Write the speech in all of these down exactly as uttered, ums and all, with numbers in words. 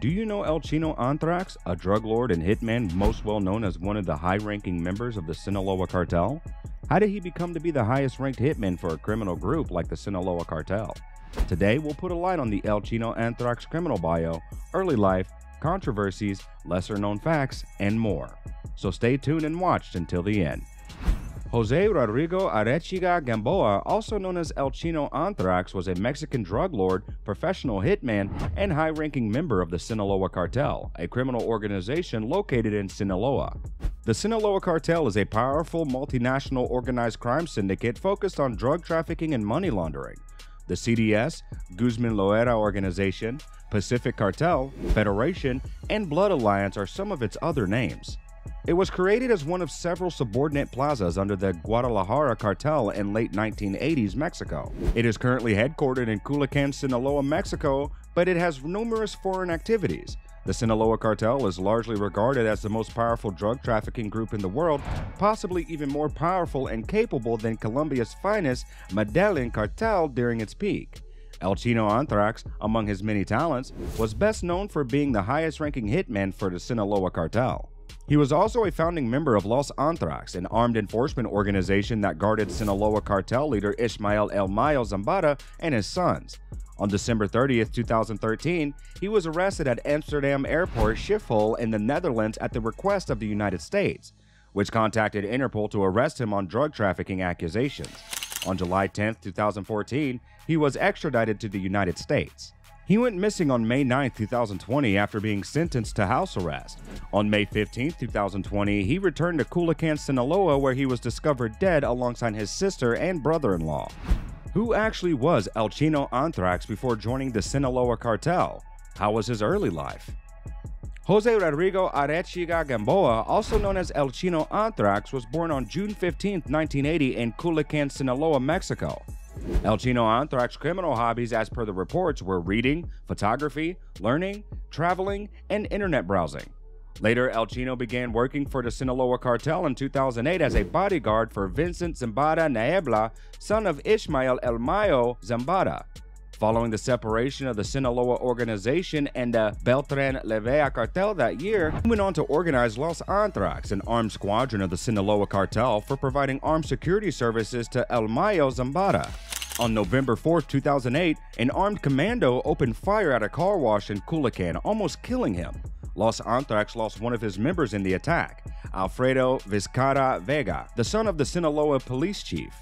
Do you know El Chino Ántrax, a drug lord and hitman most well known as one of the high-ranking members of the Sinaloa Cartel? How did he become to be the highest-ranked hitman for a criminal group like the Sinaloa Cartel? Today, we'll put a light on the El Chino Ántrax criminal bio, early life, controversies, lesser-known facts, and more. So stay tuned and watch until the end. José Rodrigo Aréchiga Gamboa, also known as El Chino Ántrax, was a Mexican drug lord, professional hitman, and high-ranking member of the Sinaloa Cartel, a criminal organization located in Sinaloa. The Sinaloa Cartel is a powerful multinational organized crime syndicate focused on drug trafficking and money laundering. The C D S, Guzman Loera Organization, Pacific Cartel, Federation, and Blood Alliance are some of its other names. It was created as one of several subordinate plazas under the Guadalajara Cartel in late nineteen eighties Mexico. It is currently headquartered in Culiacán, Sinaloa, Mexico, but it has numerous foreign activities. The Sinaloa Cartel is largely regarded as the most powerful drug trafficking group in the world, possibly even more powerful and capable than Colombia's finest Medellín Cartel during its peak. El Chino Ántrax, among his many talents, was best known for being the highest-ranking hitman for the Sinaloa Cartel. He was also a founding member of Los Ántrax, an armed enforcement organization that guarded Sinaloa Cartel leader Ismael El Mayo Zambada and his sons. On December thirtieth, two thousand thirteen, he was arrested at Amsterdam Airport Schiphol in the Netherlands at the request of the United States, which contacted Interpol to arrest him on drug trafficking accusations. On July tenth, two thousand fourteen, he was extradited to the United States. He went missing on May ninth, two thousand twenty after being sentenced to house arrest. On May fifteenth, two thousand twenty, he returned to Culiacán, Sinaloa, where he was discovered dead alongside his sister and brother-in-law. Who actually was El Chino Ántrax before joining the Sinaloa Cartel? How was his early life? José Rodrigo Aréchiga Gamboa, also known as El Chino Ántrax, was born on June fifteenth, nineteen eighty in Culiacán, Sinaloa, Mexico. El Chino Ántrax's criminal hobbies, as per the reports, were reading, photography, learning, traveling, and internet browsing. Later, El Chino began working for the Sinaloa Cartel in two thousand eight as a bodyguard for Vicente Zambada Niebla, son of Ismael El Mayo Zambada. Following the separation of the Sinaloa organization and the Beltrán Leyva Cartel that year, he went on to organize Los Ántrax, an armed squadron of the Sinaloa Cartel, for providing armed security services to El Mayo Zambada. On November fourth, two thousand eight, an armed commando opened fire at a car wash in Culiacán, almost killing him. Los Ántrax lost one of his members in the attack, Alfredo Vizcara Vega, the son of the Sinaloa police chief.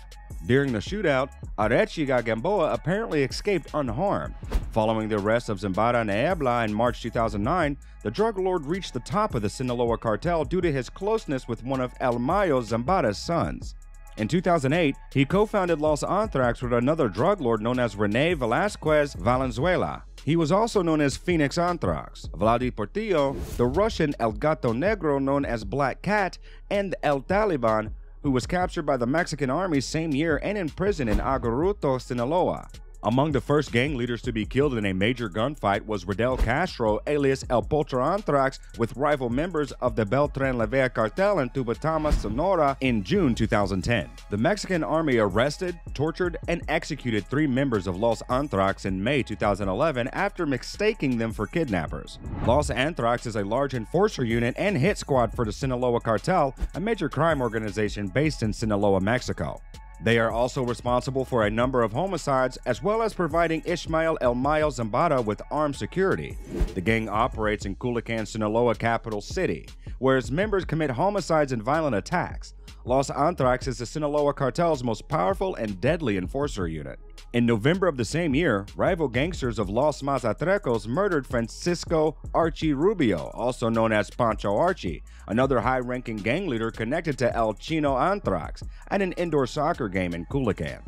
During the shootout, Arechiga Gamboa apparently escaped unharmed. Following the arrest of Zambada Niebla in March two thousand nine, the drug lord reached the top of the Sinaloa Cartel due to his closeness with one of El Mayo Zambada's sons. In two thousand eight, he co-founded Los Ántrax with another drug lord known as Rene Velazquez Valenzuela. He was also known as Phoenix Ántrax, Vlady Portillo, the Russian El Gato Negro known as Black Cat, and El Taliban, who was captured by the Mexican army same year and imprisoned in Aguarrito, Sinaloa. Among the first gang leaders to be killed in a major gunfight was Rodel Castro, alias El Potro Ántrax, with rival members of the Beltrán Leyva Cartel in Tubatama, Sonora in June two thousand ten. The Mexican army arrested, tortured, and executed three members of Los Ántrax in May two thousand eleven after mistaking them for kidnappers. Los Ántrax is a large enforcer unit and hit squad for the Sinaloa Cartel, a major crime organization based in Sinaloa, Mexico. They are also responsible for a number of homicides, as well as providing Ismael El Mayo Zambada with armed security. The gang operates in Culiacán, Sinaloa capital city, where its members commit homicides and violent attacks. Los Ántrax is the Sinaloa Cartel's most powerful and deadly enforcer unit. In November of the same year, rival gangsters of Los Mazatrecos murdered Francisco Archie Rubio, also known as Pancho Archie, another high-ranking gang leader connected to El Chino Ántrax, at an indoor soccer game in Culiacán.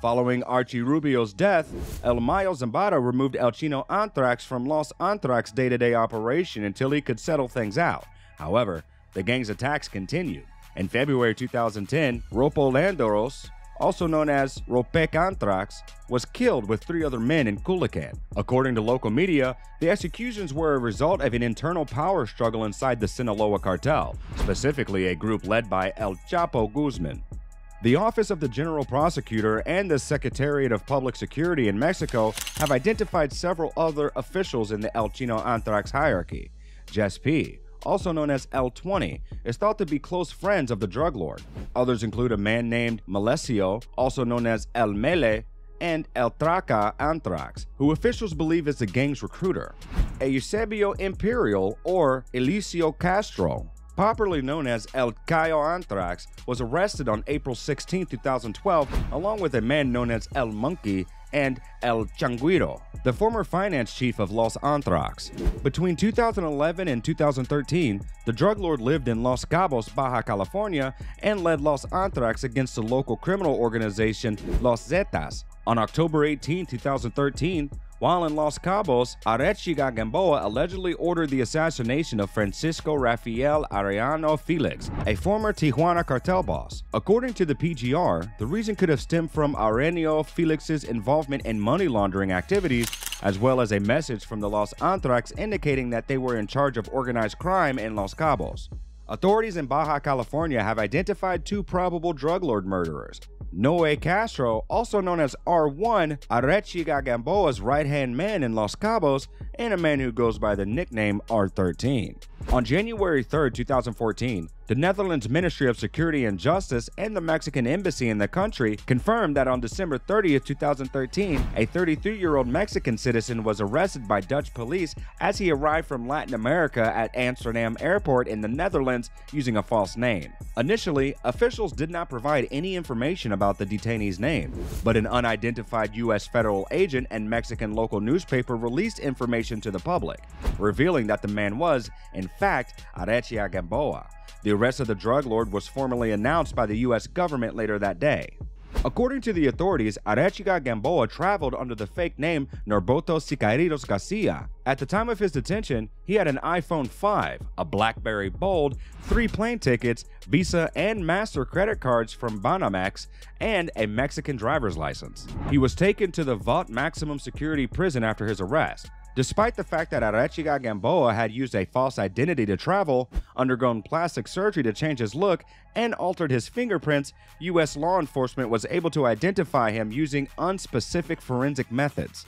Following Archie Rubio's death, El Mayo Zambada removed El Chino Ántrax from Los Ántrax's day-to-day operation until he could settle things out. However, the gang's attacks continued. In February two thousand ten, Ropo Landoros, also known as Ropo Ántrax, was killed with three other men in Culiacán. According to local media, the executions were a result of an internal power struggle inside the Sinaloa Cartel, specifically a group led by El Chapo Guzman. The Office of the General Prosecutor and the Secretariat of Public Security in Mexico have identified several other officials in the El Chino Ántrax hierarchy. Jess P., also known as L twenty, is thought to be close friends of the drug lord. Others include a man named Melesio, also known as El Mele, and El Traca Ántrax, who officials believe is the gang's recruiter. A Eusebio Imperial, or Elicio Castro, popularly known as El Cayo Ántrax, was arrested on April sixteenth two thousand twelve, along with a man known as El Monkey and El Changuiro, the former finance chief of Los Ántrax. Between two thousand eleven and two thousand thirteen, the drug lord lived in Los Cabos, Baja California, and led Los Ántrax against the local criminal organization Los Zetas. On October eighteenth two thousand thirteen, while in Los Cabos, Arechiga Gamboa allegedly ordered the assassination of Francisco Rafael Arellano Felix, a former Tijuana cartel boss. According to the P G R, the reason could have stemmed from Arellano Felix's involvement in money laundering activities, as well as a message from the Los Ántrax indicating that they were in charge of organized crime in Los Cabos. Authorities in Baja California have identified two probable drug lord murderers. Noé Castro, also known as R one, Arechiga Gamboa's right-hand man in Los Cabos, and a man who goes by the nickname R thirteen. On January third two thousand fourteen, the Netherlands Ministry of Security and Justice and the Mexican embassy in the country confirmed that on December thirtieth two thousand thirteen, a thirty-three-year-old Mexican citizen was arrested by Dutch police as he arrived from Latin America at Amsterdam Airport in the Netherlands using a false name. Initially, officials did not provide any information about the detainee's name, but an unidentified U S federal agent and Mexican local newspaper released information to the public, revealing that the man was, in fact, Arechiga Gamboa. The arrest of the drug lord was formally announced by the U S government later that day. According to the authorities, Arechiga Gamboa traveled under the fake name Norberto Siqueiros Garcia. At the time of his detention, he had an iPhone five, a BlackBerry Bold, three plane tickets, Visa and Master credit cards from Banamex, and a Mexican driver's license. He was taken to the Vault Maximum Security Prison after his arrest. Despite the fact that Arechiga Gamboa had used a false identity to travel, undergone plastic surgery to change his look, and altered his fingerprints, U S law enforcement was able to identify him using unspecific forensic methods.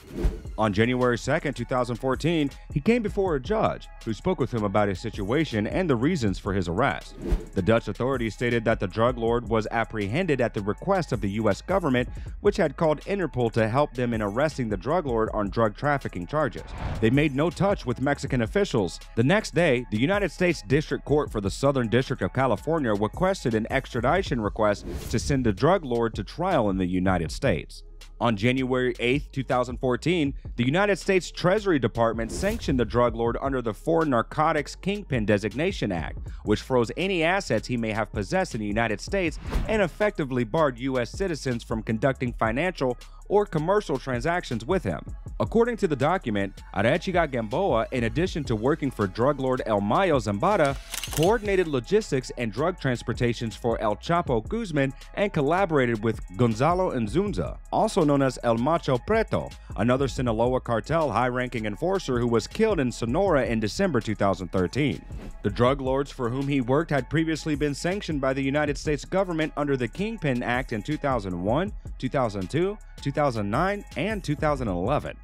On January second two thousand fourteen, he came before a judge, who spoke with him about his situation and the reasons for his arrest. The Dutch authorities stated that the drug lord was apprehended at the request of the U S government, which had called Interpol to help them in arresting the drug lord on drug trafficking charges. They made no touch with Mexican officials. The next day, the United States District Court for the Southern District of California requested an extradition request to send the drug lord to trial in the United States. On January eighth two thousand fourteen, the United States Treasury Department sanctioned the drug lord under the Foreign Narcotics Kingpin Designation Act, which froze any assets he may have possessed in the United States and effectively barred U S citizens from conducting financial or commercial transactions with him. According to the document, Arechiga Gamboa, in addition to working for drug lord El Mayo Zambada, coordinated logistics and drug transportations for El Chapo Guzman and collaborated with Gonzalo Insunza, also known as El Macho Preto, another Sinaloa cartel high-ranking enforcer who was killed in Sonora in December two thousand thirteen. The drug lords for whom he worked had previously been sanctioned by the United States government under the Kingpin Act in two thousand one, two thousand two, two thousand nine, and two thousand eleven.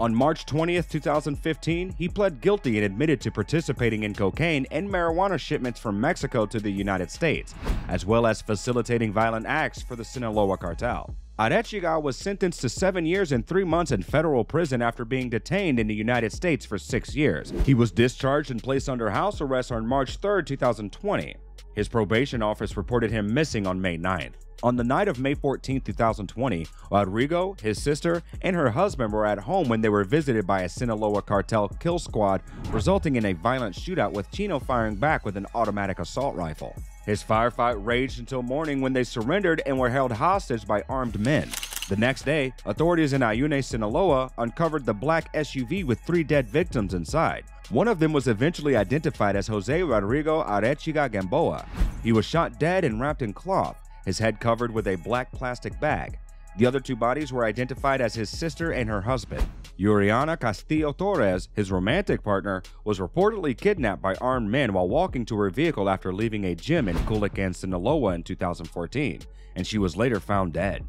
On March twentieth two thousand fifteen, he pled guilty and admitted to participating in cocaine and marijuana shipments from Mexico to the United States, as well as facilitating violent acts for the Sinaloa cartel. Arechiga was sentenced to seven years and three months in federal prison after being detained in the United States for six years. He was discharged and placed under house arrest on March third two thousand twenty. His probation office reported him missing on May ninth. On the night of May fourteenth two thousand twenty, Rodrigo, his sister, and her husband were at home when they were visited by a Sinaloa cartel kill squad, resulting in a violent shootout with Chino firing back with an automatic assault rifle. His firefight raged until morning when they surrendered and were held hostage by armed men. The next day, authorities in Ayune, Sinaloa, uncovered the black S U V with three dead victims inside. One of them was eventually identified as José Rodrigo Aréchiga Gamboa. He was shot dead and wrapped in cloth, his head covered with a black plastic bag. The other two bodies were identified as his sister and her husband. Yuriana Castillo Torres, his romantic partner, was reportedly kidnapped by armed men while walking to her vehicle after leaving a gym in Culiacán, Sinaloa in two thousand fourteen, and she was later found dead.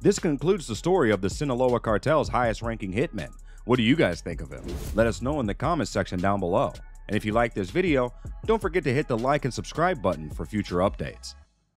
This concludes the story of the Sinaloa Cartel's highest-ranking hitman. What do you guys think of him? Let us know in the comments section down below. And if you like this video, don't forget to hit the like and subscribe button for future updates.